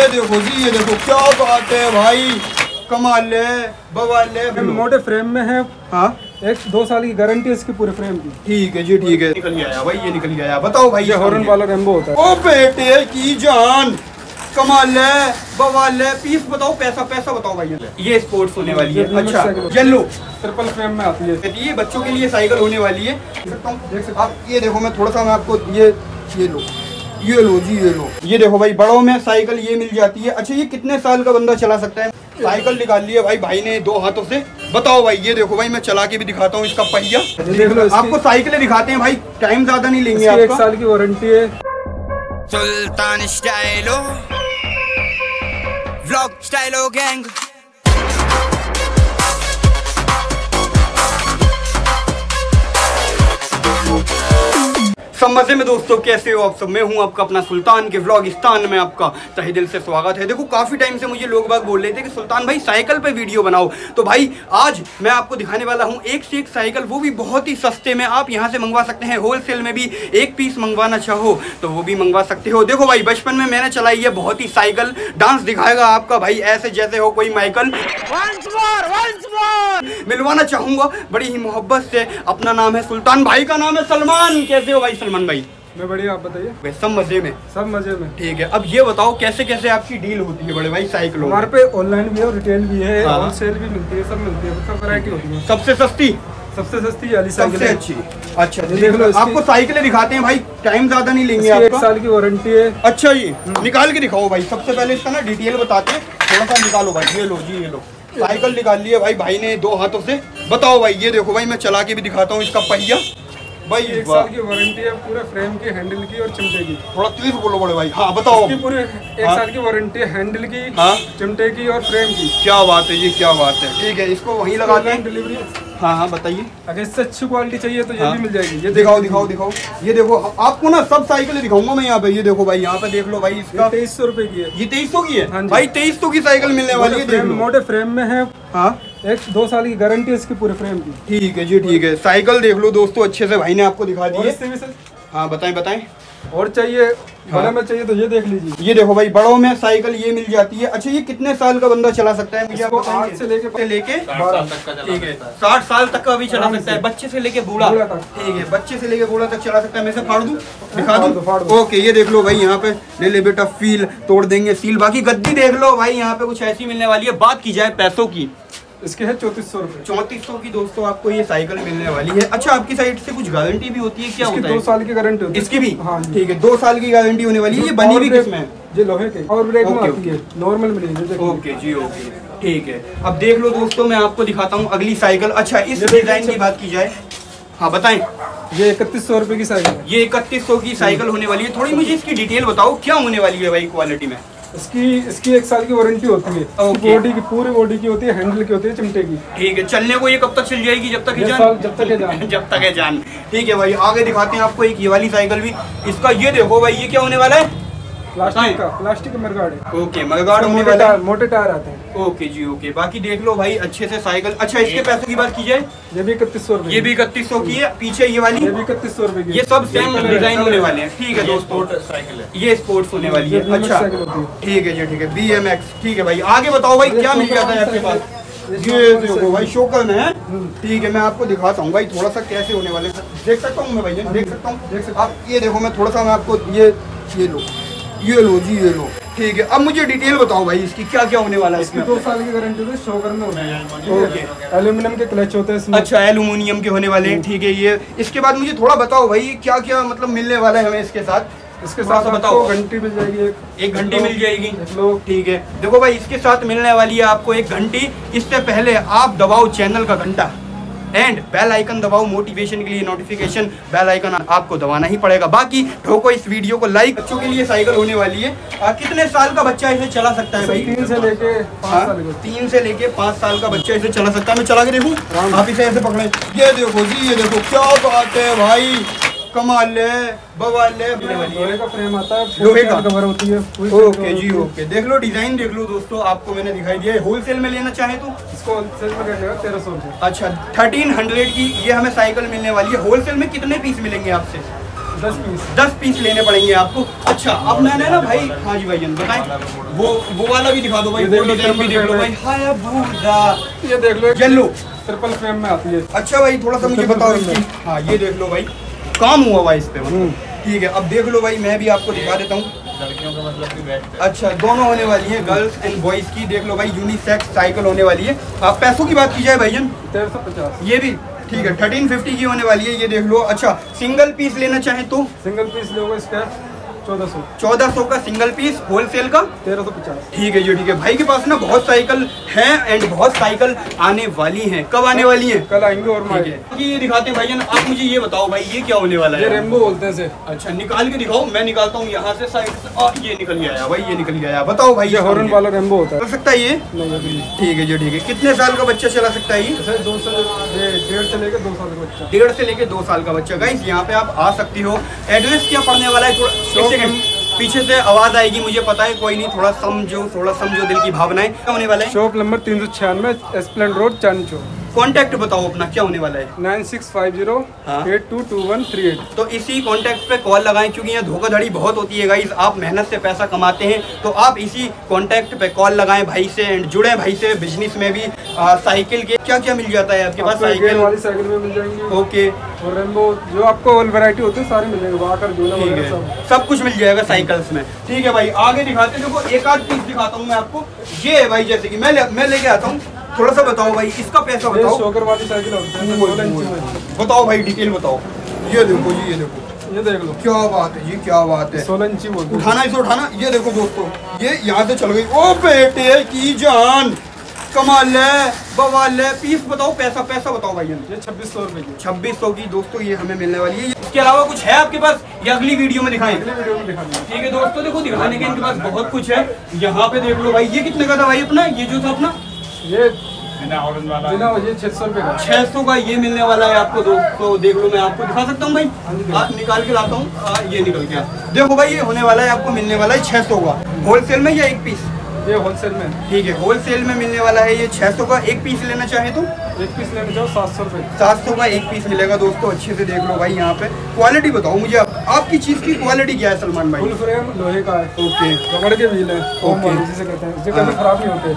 ये देखो क्या बात है भाई, कमाल है, बवाल है। मोटे फ्रेम में है, हाँ 1-2 साल की गारंटी इसकी पूरे फ्रेम की। ठीक है जी, ठीक है। निकल गया भाई, ये निकल गया। बताओ भाई, ये हॉर्न वाला रेम्बो होता है। ओ बेटे की जान, कमाल है, बवाल है। पीस बताओ, पैसा पैसा बताओ भाई। ये स्पोर्ट्स होने वाली है। अच्छा, येलो ट्रिपल फ्रेम में आती है। ये बच्चों के लिए साइकिल होने वाली है। देख सकते आप, ये देखो, मैं थोड़ा सा, मैं आपको ये लो जी, ये लो। ये देखो भाई, बड़ों में साइकिल ये मिल जाती है। अच्छा, ये कितने साल का बंदा चला सकता है? साइकिल निकाल ली है भाई, भाई ने दो हाथों से। बताओ भाई, ये देखो भाई, मैं चला के भी दिखाता हूँ इसका पहिया। देख लो, आपको साइकिलें दिखाते हैं भाई, टाइम ज्यादा नहीं लेंगे। 1 साल की वारंटी है। Sultan stylo, vlog stylo gang. सब मजे में दोस्तों, कैसे हो आप सब? मैं हूं आपका अपना सुल्तान के व्लॉगिस्तान में आपका तहे दिल से स्वागत है। देखो, काफ़ी टाइम से मुझे लोग बाग बोल रहे थे कि सुल्तान भाई साइकिल पे वीडियो बनाओ, तो भाई आज मैं आपको दिखाने वाला हूं एक से एक साइकिल, वो भी बहुत ही सस्ते में। आप यहां से मंगवा सकते हैं होलसेल में भी, एक पीस मंगवाना चाहो तो वो भी मंगवा सकते हो। देखो भाई, बचपन में मैंने चलाई है बहुत ही साइकिल। डांस दिखाएगा आपका भाई, ऐसे जैसे हो कोई माइकल। मिलवाना चाहूँगा बड़ी ही मोहब्बत से। अपना नाम है सुल्तान, भाई का नाम है सलमान। कैसे हो भाई सलमान भाई? मैं बढ़िया, आप बताइए? भाई सब मजे में, सब मजे में। ठीक है, अब ये बताओ कैसे कैसे आपकी डील होती है बड़े भाई साइकिलों? हमारे पे ऑनलाइन भी है और रिटेल भी है, होलसेल भी मिलती है, सब मिलती है, सब वैरायटी होती है। सबसे सस्ती वाली साइकिल, अच्छी। अच्छा, देख लो, आपको साइकिलें दिखाते हैं भाई, टाइम ज्यादा नहीं लेंगे। 1 साल की वारंटी है। अच्छा जी, निकाल के दिखाओ भाई। सबसे पहले इसका ना डिटेल बताते हैं, थोड़ा सा निकालो भाई। ये लो जी, ये लो, साइकिल निकाल ली है भाई, भाई ने दो हाथों से। बताओ भाई, ये देखो भाई, मैं चला के भी दिखाता हूँ इसका पहिया। भाई 1 साल की वारंटी है, पूरे फ्रेम की, हैंडल की और चिमटे की। थोड़ा तेज बोलो बड़े भाई। हाँ बताओ, पूरे 1 साल की वारंटी है, हैंडल की, हाँ चिमटे की और फ्रेम की। क्या बात है जी, क्या बात है। ठीक है, इसको वहीं लगा दें, डिलीवरी। हाँ हाँ बताइए, अगर इससे अच्छी क्वालिटी चाहिए तो ये भी मिल जाएगी। ये दिखाओ, दिखाओ, दिखाओ। ये देखो, आपको ना सब साइकिलें दिखाऊंगा मैं यहाँ पे। ये देखो भाई, यहाँ पे देख लो भाई, इसका 2300 रुपए की है। ये 2300 की है भाई, 2300 की साइकिल मिलने वाली है। मोटे फ्रेम में है, हाँ 1-2 साल की गारंटी इसकी पूरे फ्रेम की। ठीक है जी, ठीक है। साइकिल देख लो दोस्तों, अच्छे से भाई ने आपको दिखा दिए। हाँ बताएं, बताएं। और चाहिए, बड़े में चाहिए तो ये देख लीजिए। ये देखो भाई, बड़ों में साइकिल ये मिल जाती है। अच्छा, ये कितने साल का बंदा चला सकता है? मुझे आपको 8 से लेके 12 तक का। ठीक है, 60 साल तक का भी चला सकता है, बच्चे से लेके बूढ़ा। ठीक है, बच्चे से लेके बूढ़ा तक चला सकता है। मैं से फाड़ दूं, दिखा दूं? ओके, ये देख लो भाई, यहाँ पे ले ले बेटा फील, तोड़ देंगे सील। बाकी गद्दी देख लो भाई, यहाँ पे कुछ ऐसी मिलने वाली है। बात की जाए पैसों की, इसके है 3400 रुपए। 3400 की दोस्तों आपको ये साइकिल मिलने वाली है। अच्छा, आपकी साइड से कुछ गारंटी भी होती है, क्या होता है? 2 साल की गारंटी होती है इसकी भी। हाँ ठीक है, 2 साल की गारंटी होने वाली है। ये बनी भी किसमें? ये लोहे के और ब्रेक में आती है, नॉर्मल मिलेगी। ओके जी, ओके ठीक है। अब देख लो दोस्तों, मैं आपको दिखाता हूँ अगली साइकिल। अच्छा, इस डिजाइन की बात की जाए, हाँ बताएं। ये 3100 रुपए की साइकिल, ये 3100 की साइकिल होने वाली है। थोड़ी मुझे इसकी डिटेल बताओ, क्या होने वाली है भाई क्वालिटी में? इसकी 1 साल की वारंटी होती है। Okay. बॉडी की, पूरी बॉडी की होती है, हैंडल की होती है, चिमटे की। ठीक है, चलने को ये कब तक चल जाएगी? जब तक है जान, जब तक है जान। जब तक है जान। ठीक है भाई, आगे दिखाते हैं आपको एक ये वाली साइकिल भी। इसका ये देखो भाई, ये क्या होने वाला है? प्लास्टिक का मरगाड़ है। ओके, मरगाड़ होने वाला है, मोटे टायर आते हैं। ओके जी, ओके। बाकी देख लो भाई अच्छे से साइकिल। अच्छा, इसके पैसों की बात की जाए, ये भी 3100 रुपए, ये भी 3100 की है। पीछे ये वाली, ये भी 3100 रुपए की। ये सब सेम डिजाइन होने वाले हैं। ठीक है दोस्तों, साइकिल है ये, स्पोर्ट्स होने वाली है। अच्छा ठीक है जी, ठीक है। BMX, ठीक है भाई। आगे बताओ भाई, क्या मिल जाता है आपके पास? ये देखो भाई, शोकन है। ठीक है, मैं आपको दिखाता हूँ भाई थोड़ा सा कैसे होने वाले। देख सकता हूँ मैं भाई, देख सकता हूँ आप? ये देखो, मैं थोड़ा सा, मैं आपको ये लो, ये लो जी, ये लो। ठीक है, अब मुझे डिटेल बताओ भाई इसकी, क्या क्या होने वाला है? इसकी 2 साल की गारंटी है, शोकर में होने वाली है। एल्यूमिनियम के क्लच होते हैं इसमें। अच्छा, एल्यूमिनियम के होने वाले हैं। ठीक है, ये इसके बाद मुझे थोड़ा बताओ भाई, क्या क्या मतलब मिलने वाला है हमें इसके साथ? इसके साथ बताओ, घंटी मिल जाएगी, एक घंटी मिल जाएगी। ठीक है, देखो भाई, इसके साथ मिलने वाली है आपको एक घंटी। इससे पहले आप दबाओ चैनल का घंटा एंड बेल आइकन दबाओ, मोटिवेशन के लिए नोटिफिकेशन बेल आइकन आपको दबाना ही पड़ेगा। बाकी ठोको इस वीडियो को लाइक। बच्चों के लिए साइकिल होने वाली है। कितने साल का बच्चा इसे चला सकता है भाई? 3 से लेके 5 साल का बच्चा इसे चला सकता है। मैं चला के देखूँ, आप इसे ऐसे पकड़े। ये देखो जी, ये देखो, क्या बात है भाई, कमाल है, बवाल है। लोहे का फ्रेम आता है, लोहे का कवर होती है। ओके जी, ओके। देख लो, डिजाइन देख लो दोस्तों, आपको मैंने दिखाई दिया है। होलसेल में लेना चाहे तो इसको होलसेल में लेगा 1300 रुपये। अच्छा, 1300 की ये हमें साइकिल मिलने वाली है। होलसेल में कितने पीस मिलेंगे आपसे? 10 पीस लेने पड़ेंगे आपको। अच्छा अब मैंने ना भाई, हाँ जी भाई बताए वो वाला भी दिखा दो भाई, वो भी देख लो भाई। हाँ ये देख लो येलो ट्रिपल फ्रेम में आती है। अच्छा भाई थोड़ा सा मुझे बताओ। हाँ ये देख लो भाई काम हुआ भाई इस पे, ठीक है। अब देख लो भाई मैं भी आपको दिखा देता हूँ लड़कियों का मतलब कि बैग। अच्छा दोनों होने वाली है गर्ल्स एंड बॉयज की, देख लो भाई यूनिसेक्स साइकिल होने वाली है। आप पैसों की बात की जाए भाईजन 1350 ये भी ठीक है, 1350 की होने वाली है ये देख लो। अच्छा सिंगल पीस लेना चाहे तो सिंगल पीस लोगे इसका 1400 का सिंगल पीस, होलसेल का 1350 ठीक है जी। ठीक है भाई के पास ना बहुत साइकिल है एंड बहुत साइकिल आने वाली हैं। कब आने वाली हैं? कल आएंगे। और मांगे ये दिखाते हैं भाईजान। आप मुझे ये बताओ भाई ये क्या होने वाला है? ये रेम्बो बोलते हैं से। अच्छा निकाल के दिखाओ, मैं निकालता हूँ यहाँ से साइड से। ये निकल गया भाई, ये निकल गया। बताओ भाई ये हॉर्न वाला रेम्बो होता है, चल सकता है ये? ठीक है जी ठीक है। कितने साल का बच्चा चला सकता है ये? 1.5 से लेकर 2 साल का बच्चा। गाइस यहाँ पे आप आ सकती हो। एड्रेस क्या पड़ने वाला है? पीछे से आवाज आएगी मुझे पता है, कोई नहीं थोड़ा समझो दिल की भावनाएं। क्या होने वाला है? Shop number 396 Esplanade road Chandni Chowk. Contact बताओ अपना, क्या होने वाला है? 9650822138। तो इसी कॉन्टैक्ट पे कॉल लगाएं क्योंकि यहाँ धोखाधड़ी बहुत होती है गाइज। आप मेहनत से पैसा कमाते हैं तो आप इसी कॉन्टैक्ट पे कॉल लगाएं भाई से एंड जुड़े भाई से बिजनेस में भी। साइकिल के क्या क्या मिल जाता है आपके पास? साइकिल वाली साइकिल में मिल जाएंगी, ओके। और रेम्बो जो आपको ऑल वैरायटी होती है सारे मिल जाएंगे, सब कुछ मिल जाएगा साइकिल्स में। ठीक है भाई आगे दिखाते हैं, देखो एक आध पीस दिखाता हूँ मैं आपको। ये है भाई जैसे कि मैं लेके आता हूँ, थोड़ा सा बताओ भाई इसका पैसा बताओ। शोकर वाली साइकिल होती है, बताओ भाई डिटेल बताओ। ये देखो जी, ये देख लो क्या बात है, ये क्या बात है। 16 इंची बोलते हैं, उठाना इसे उठाना। ये देखो दोस्तों ये यहाँ से चल गई। ओ बेटे की जान, कमाल है, बवाल है। पीस बताओ, पैसा बताओ भाई। ये 2600 रुपए की, 2600 की दोस्तों ये हमें मिलने वाली है। इसके अलावा कुछ है आपके पास या अगली वीडियो में दिखाएं? अगली वीडियो में दिखाएंगे। ठीक है दोस्तों देखो दिखाने के इनके पास बहुत कुछ है। यहाँ पे देख लो भाई, ये कितने का था भाई अपना? ये जो था अपना ये 600 रुपये का, 600 का ये मिलने वाला है आपको दोस्तों। देख लो मैं आपको दिखा सकता हूँ भाई, आप निकाल के लाता हूँ। ये निकल गया, देखो भाई ये होने वाला है आपको, मिलने वाला है 600 का। होलसेल में या एक पीस? ये होलसेल में, ठीक है होलसेल में मिलने वाला है ये 600 का। एक पीस लेना चाहे तो? एक पीस लेना चाहो 700 रुपये, 700 का एक पीस मिलेगा दोस्तों। अच्छे से देख लो भाई, यहाँ पे क्वालिटी बताओ मुझे आपकी चीज़ की क्वालिटी क्या है सलमान भाई? फुल फ्रेम लोहे का है, ओके। पकड़ के व्हील है, ओके, जिसे कहते हैं, जिसे कभी खराब नहीं होते।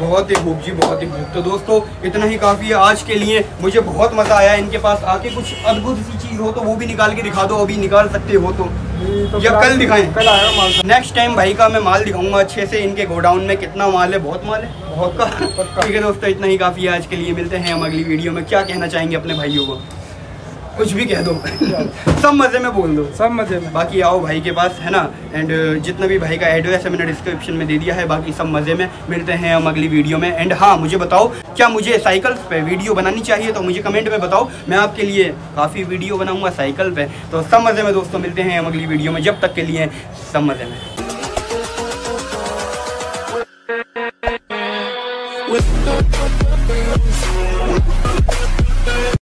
बहुत ही खूब जी, बहुत ही खूब। तो दोस्तों इतना ही काफ़ी है आज के लिए। मुझे बहुत मज़ा आया इनके पास आके। कुछ अद्भुत सी चीज़ हो तो वो भी निकाल के दिखा दो, अभी निकाल सकते हो तो या कल दिखाएं? कल आएगा माल। नेक्स्ट टाइम भाई का मैं माल दिखाऊंगा अच्छे से, इनके गोडाउन में कितना माल है। बहुत माल है, बहुत का। ठीक है दोस्तों इतना ही काफ़ी है आज के लिए, मिलते हैं हम अगली वीडियो में। क्या कहना चाहेंगे अपने भाइयों को? कुछ भी कह दो, सब मज़े में बोल दो, सब मज़े में। बाकी आओ भाई के पास, है ना। एंड जितना भी भाई का एड्रेस है मैंने डिस्क्रिप्शन में दे दिया है। बाकी सब मज़े में, मिलते हैं हम अगली वीडियो में। एंड हाँ मुझे बताओ क्या मुझे साइकिल पे वीडियो बनानी चाहिए, तो मुझे कमेंट में बताओ, मैं आपके लिए काफ़ी वीडियो बनाऊँगा साइकिल पे। तो सब मज़े में दोस्तों, मिलते हैं हम अगली वीडियो में। जब तक के लिए सब मज़े में।